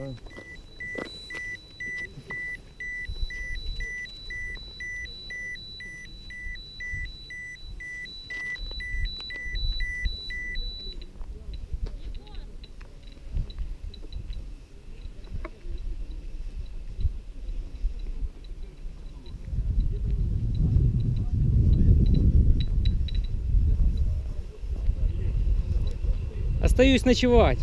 такое. Остаюсь ночевать.